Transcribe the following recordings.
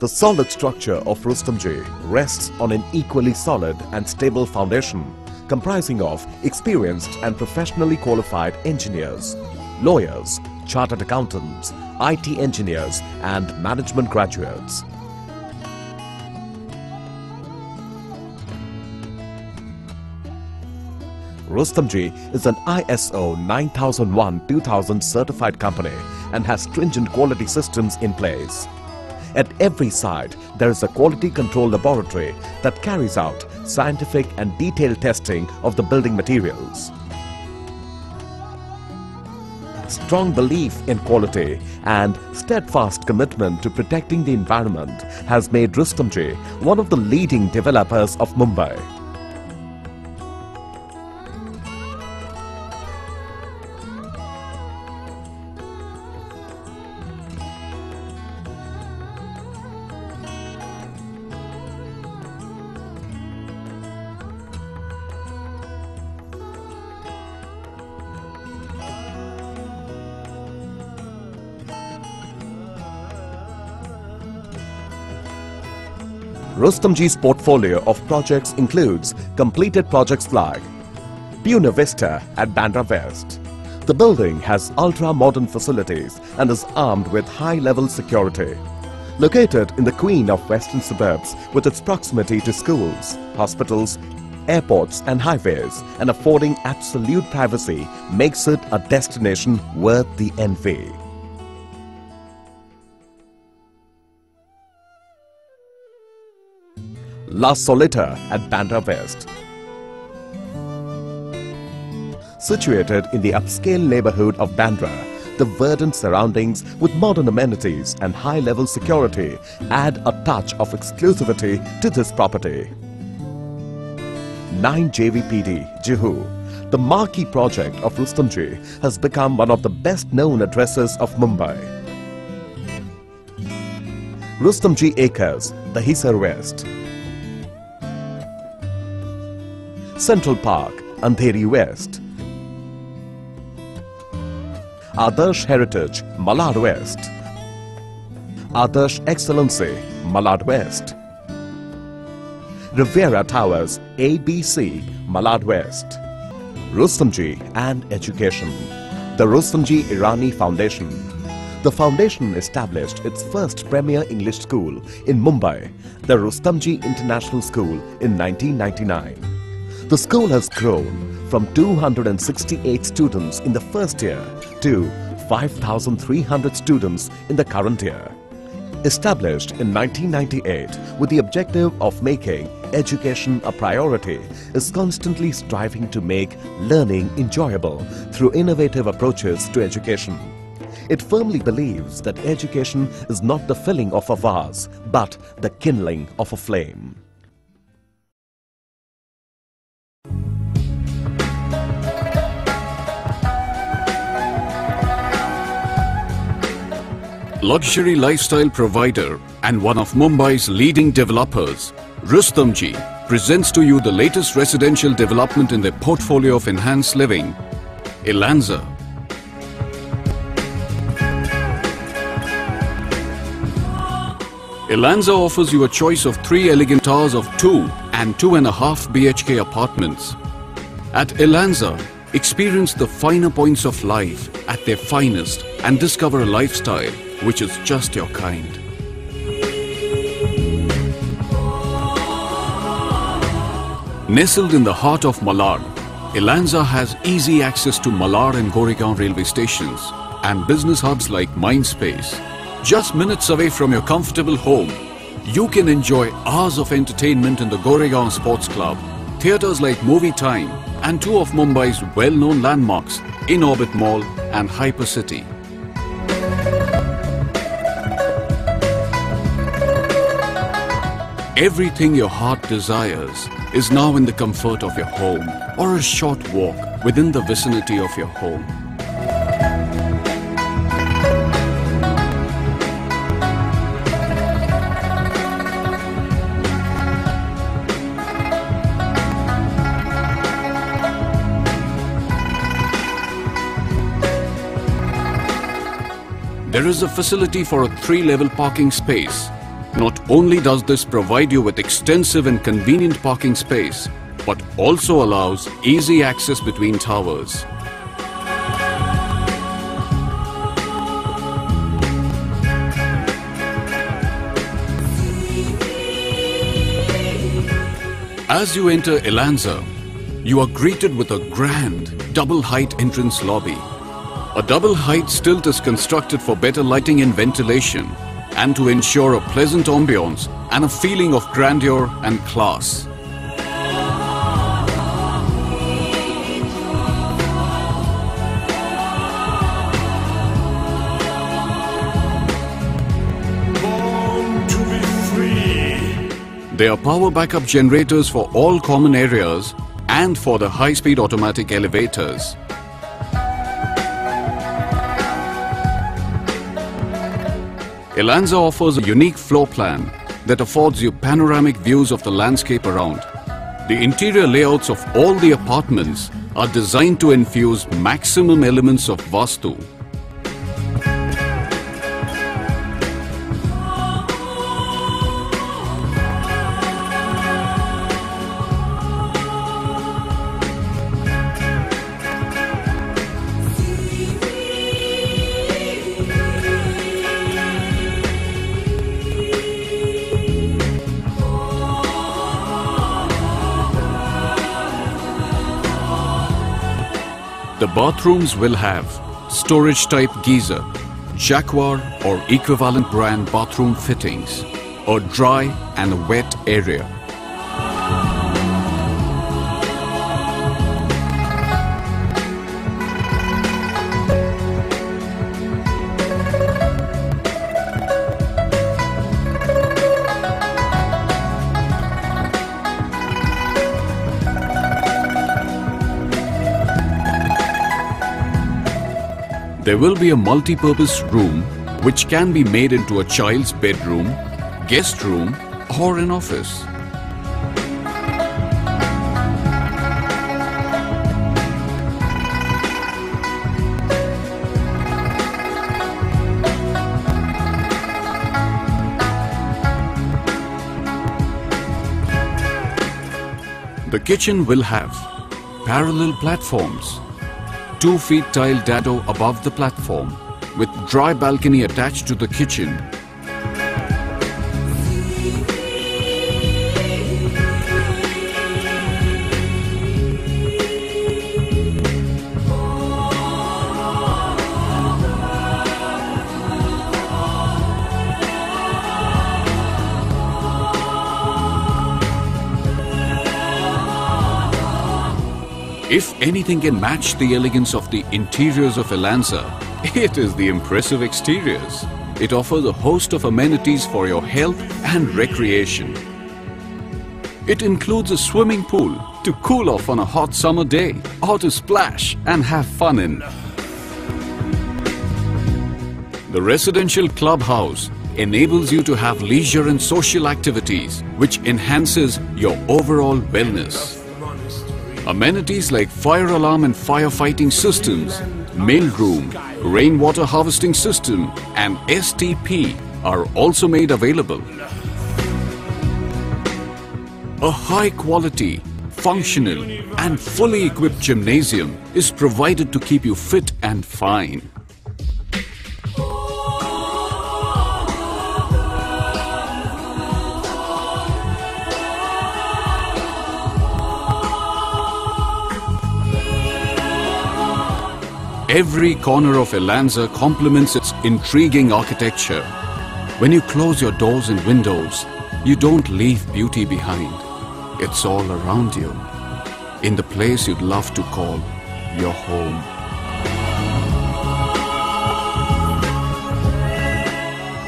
The solid structure of Rustomjee rests on an equally solid and stable foundation comprising of experienced and professionally qualified engineers, lawyers, chartered accountants, IT engineers and management graduates. Rustomjee is an ISO 9001-2000 certified company and has stringent quality systems in place. At every site, there is a quality control laboratory that carries out scientific and detailed testing of the building materials. Strong belief in quality and steadfast commitment to protecting the environment has made Rustomjee one of the leading developers of Mumbai. Rustomjee's portfolio of projects includes completed projects like Puna Vista at Bandra West. The building has ultra-modern facilities and is armed with high-level security. Located in the queen of western suburbs with its proximity to schools, hospitals, airports and highways and affording absolute privacy makes it a destination worth the envy. La Solita at Bandra West. Situated in the upscale neighborhood of Bandra, the verdant surroundings with modern amenities and high-level security add a touch of exclusivity to this property. 9 JVPD Jehu, the marquee project of Rustomjee, has become one of the best-known addresses of Mumbai. Rustomjee Acres, the Dahisar West. Central Park, Andheri West. Adarsh Heritage, Malad West. Adarsh Excellency, Malad West. Rivera Towers, ABC, Malad West. Rustomjee and Education. The Rustomjee Irani Foundation. The foundation established its first premier English school in Mumbai, the Rustomjee International School, in 1999. The school has grown from 268 students in the first year to 5,300 students in the current year. Established in 1998 with the objective of making education a priority, is constantly striving to make learning enjoyable through innovative approaches to education. It firmly believes that education is not the filling of a vase, but the kindling of a flame. Luxury lifestyle provider and one of Mumbai's leading developers, Rustomjee presents to you the latest residential development in their portfolio of enhanced living, Elanza. Elanza offers you a choice of 3 elegant towers of 2 and 2.5 BHK apartments. At Elanza, experience the finer points of life at their finest and discover a lifestyle which is just your kind. Nestled in the heart of Malad, Elanza has easy access to Malad and Goregaon railway stations and business hubs like Mindspace. Just minutes away from your comfortable home, you can enjoy hours of entertainment in the Goregaon Sports Club, theatres like Movie Time and 2 of Mumbai's well-known landmarks, Inorbit Mall and Hyper City. Everything your heart desires is now in the comfort of your home or a short walk within the vicinity of your home. There is a facility for a 3-level parking space. Not only does this provide you with extensive and convenient parking space, but also allows easy access between towers. As you enter Elanza, you are greeted with a grand double-height entrance lobby. A double-height stilt is constructed for better lighting and ventilation, and to ensure a pleasant ambience and a feeling of grandeur and class. There are power backup generators for all common areas and for the high-speed automatic elevators. Elanza offers a unique floor plan that affords you panoramic views of the landscape around. The interior layouts of all the apartments are designed to infuse maximum elements of Vastu. The bathrooms will have storage type geyser, Jaquar or equivalent brand bathroom fittings, a dry and a wet area. There will be a multi-purpose room which can be made into a child's bedroom, guest room or an office. The kitchen will have parallel platforms, 2 feet tile dado above the platform with dry balcony attached to the kitchen. If anything can match the elegance of the interiors of Elanza, it is the impressive exteriors. It offers a host of amenities for your health and recreation. It includes a swimming pool to cool off on a hot summer day or to splash and have fun in. The residential clubhouse enables you to have leisure and social activities, which enhances your overall wellness. Amenities like fire alarm and firefighting systems, mail room, rainwater harvesting system and STP are also made available. A high-quality, functional and fully equipped gymnasium is provided to keep you fit and fine. Every corner of Elanza complements its intriguing architecture. When you close your doors and windows, you don't leave beauty behind. It's all around you, in the place you'd love to call your home.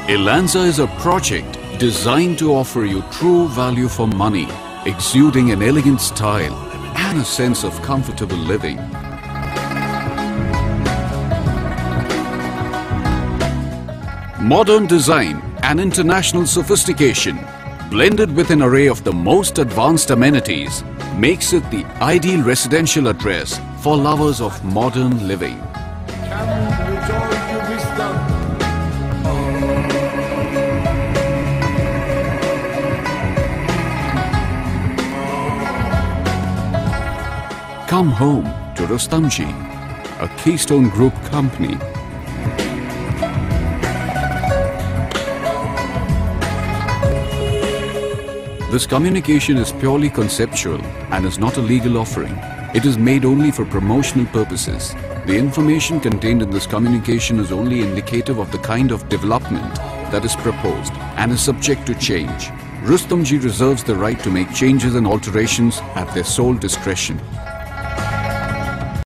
Elanza is a project designed to offer you true value for money, exuding an elegant style and a sense of comfortable living. Modern design and international sophistication, blended with an array of the most advanced amenities, makes it the ideal residential address for lovers of modern living. come home to Rustomjee, a Keystone Group company. This communication is purely conceptual and is not a legal offering. It is made only for promotional purposes. The information contained in this communication is only indicative of the kind of development that is proposed and is subject to change. Rustomjee reserves the right to make changes and alterations at their sole discretion.